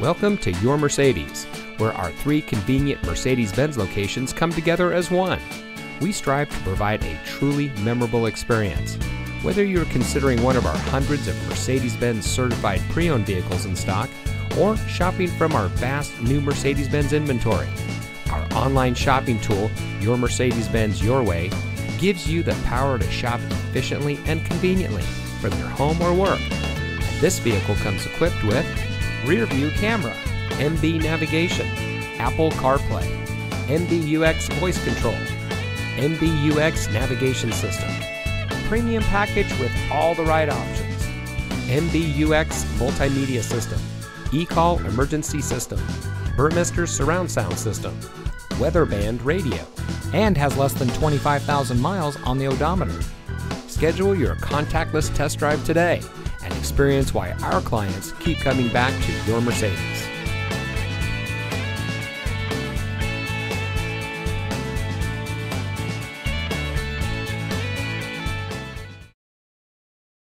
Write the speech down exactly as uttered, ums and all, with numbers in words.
Welcome to Your Mercedes, where our three convenient Mercedes-Benz locations come together as one. We strive to provide a truly memorable experience. Whether you're considering one of our hundreds of Mercedes-Benz certified pre-owned vehicles in stock, or shopping from our vast new Mercedes-Benz inventory, our online shopping tool, Your Mercedes-Benz Your Way, gives you the power to shop efficiently and conveniently from your home or work. This vehicle comes equipped with rear view camera, M B navigation, Apple CarPlay, M B U X voice control, M B U X navigation system, premium package with all the right options, M B U X multimedia system, E-Call emergency system, Burmester surround sound system, weather band radio, and has less than twenty-five thousand miles on the odometer. Schedule your contactless test drive today and experience why our clients keep coming back to Your Mercedes.